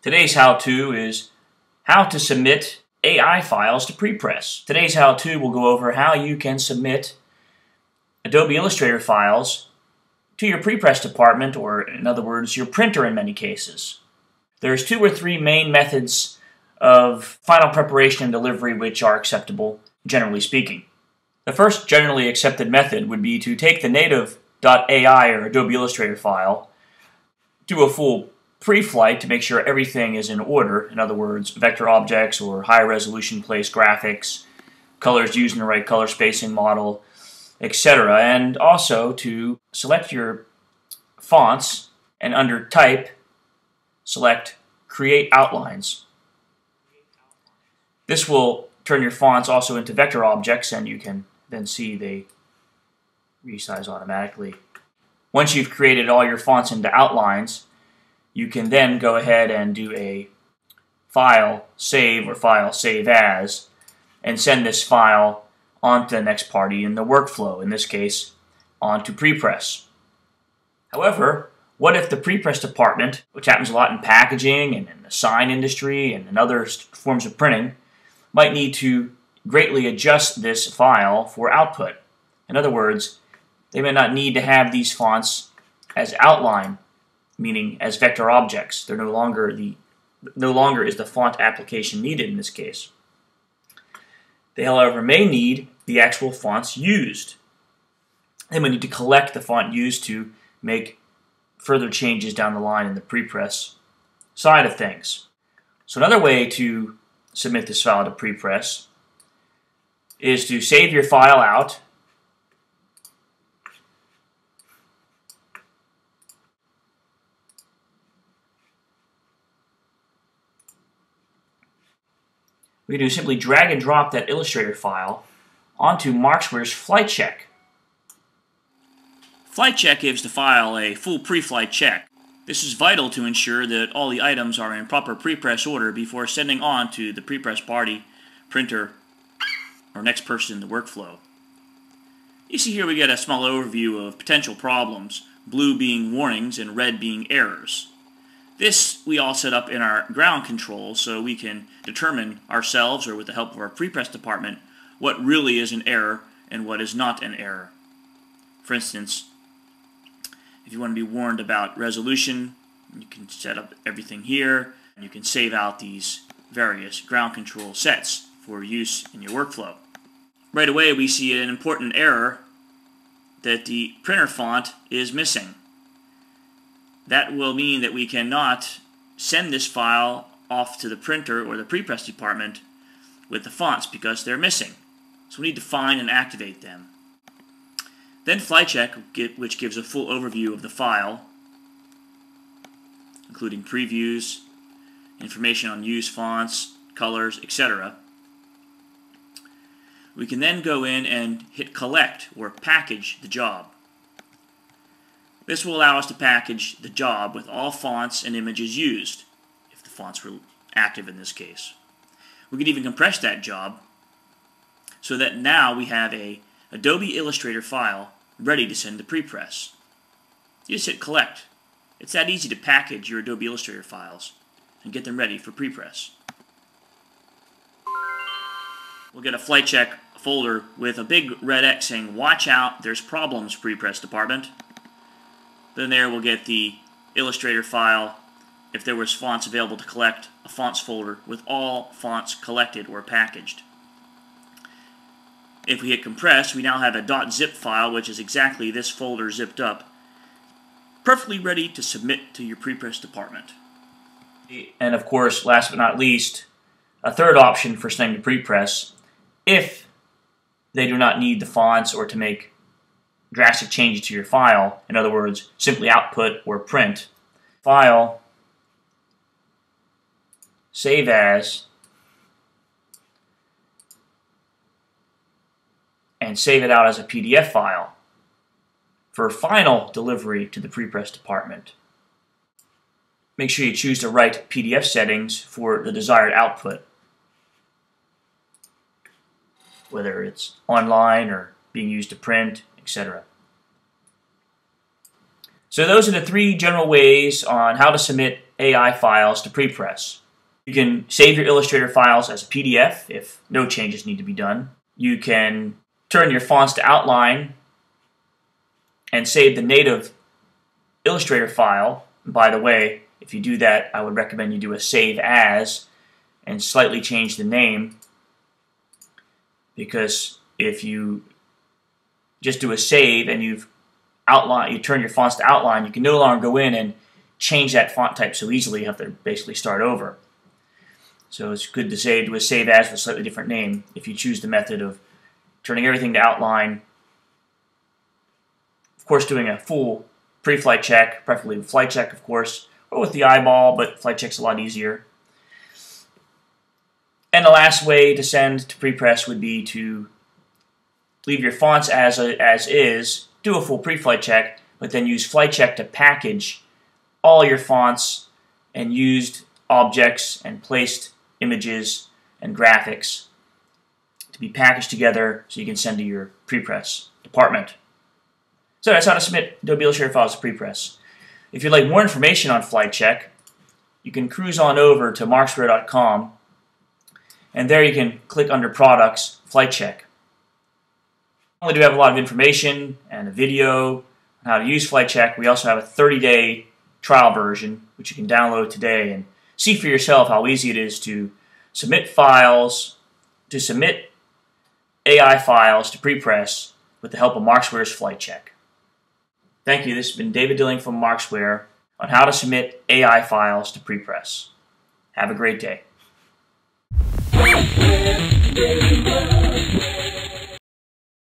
Today's how-to is how to submit AI files to prepress. Today's how-to will go over how you can submit Adobe Illustrator files to your prepress department, or in other words, your printer in many cases. There's two or three main methods of final preparation and delivery which are acceptable, generally speaking. The first generally accepted method would be to take the native.ai or Adobe Illustrator file, do a full pre-flight to make sure everything is in order, in other words, vector objects or high-resolution place graphics, colors used in the right color spacing model, etc. And also to select your fonts and under Type, select Create Outlines. This will turn your fonts also into vector objects, and you can then see they resize automatically. Once you've created all your fonts into outlines, you can then go ahead and do a file save or file save as and send this file onto the next party in the workflow, in this case onto prepress. However, what if the prepress department, which happens a lot in packaging and in the sign industry and in other forms of printing, might need to greatly adjust this file for output? In other words, they may not need to have these fonts as outline, meaning as vector objects. They're no longer is the font application needed in this case. They, however, may need the actual fonts used. They may need to collect the font used to make further changes down the line in the prepress side of things. So another way to submit this file to prepress is to save your file out, we do simply drag and drop that Illustrator file onto Markzware's FlightCheck. FlightCheck gives the file a full pre-flight check. This is vital to ensure that all the items are in proper prepress order before sending on to the prepress party, printer, or next person in the workflow. You see here we get a small overview of potential problems, blue being warnings and red being errors. This we all set up in our ground control so we can determine ourselves, or with the help of our prepress department, what really is an error and what is not an error. For instance, if you want to be warned about resolution, you can set up everything here, and you can save out these various ground control sets for use in your workflow. Right away we see an important error that the printer font is missing. That will mean that we cannot send this file off to the printer or the prepress department with the fonts because they're missing. So we need to find and activate them. Then FlightCheck, which gives a full overview of the file, including previews, information on use fonts, colors, etc. We can then go in and hit Collect or Package the job. This will allow us to package the job with all fonts and images used, if the fonts were active in this case. We could even compress that job so that now we have an Adobe Illustrator file ready to send to prepress. You just hit Collect. It's that easy to package your Adobe Illustrator files and get them ready for prepress. We'll get a FlightCheck folder with a big red X saying, "Watch out, there's problems, prepress department." Then there we'll get the Illustrator file, if there was fonts available to collect, a fonts folder with all fonts collected or packaged. If we hit compress, we now have a .zip file, which is exactly this folder zipped up, perfectly ready to submit to your prepress department. And of course, last but not least, a third option for sending to prepress, if they do not need the fonts or to make drastic changes to your file, in other words, simply output or print, file, save as, and save it out as a PDF file for final delivery to the prepress department. Make sure you choose the right PDF settings for the desired output, whether it's online or being used to print, etc. So those are the three general ways on how to submit AI files to prepress. You can save your Illustrator files as a PDF if no changes need to be done. You can turn your fonts to outline and save the native Illustrator file. By the way, if you do that, I would recommend you do a save as and slightly change the name, because if you just do a save and you turn your fonts to outline, you can no longer go in and change that font type so easily. You have to basically start over. So it's good to do a save as with a slightly different name if you choose the method of turning everything to outline. Of course, doing a full pre-flight check, preferably with FlightCheck, of course, or with the eyeball, but FlightCheck's a lot easier. And the last way to send to prepress would be to leave your fonts as is, do a full pre-flight check, but then use FlightCheck to package all your fonts and used objects and placed images and graphics to be packaged together so you can send to your prepress department. So that's how to submit Adobe Illustrator files to prepress. If you'd like more information on FlightCheck, you can cruise on over to Markzware.com, and there you can click under Products, FlightCheck. Not only do we have a lot of information and a video on how to use FlightCheck, we also have a 30-day trial version which you can download today and see for yourself how easy it is to submit AI files to prepress with the help of Markzware's FlightCheck. Thank you. This has been David Dilling from Markzware on how to submit AI files to prepress. Have a great day.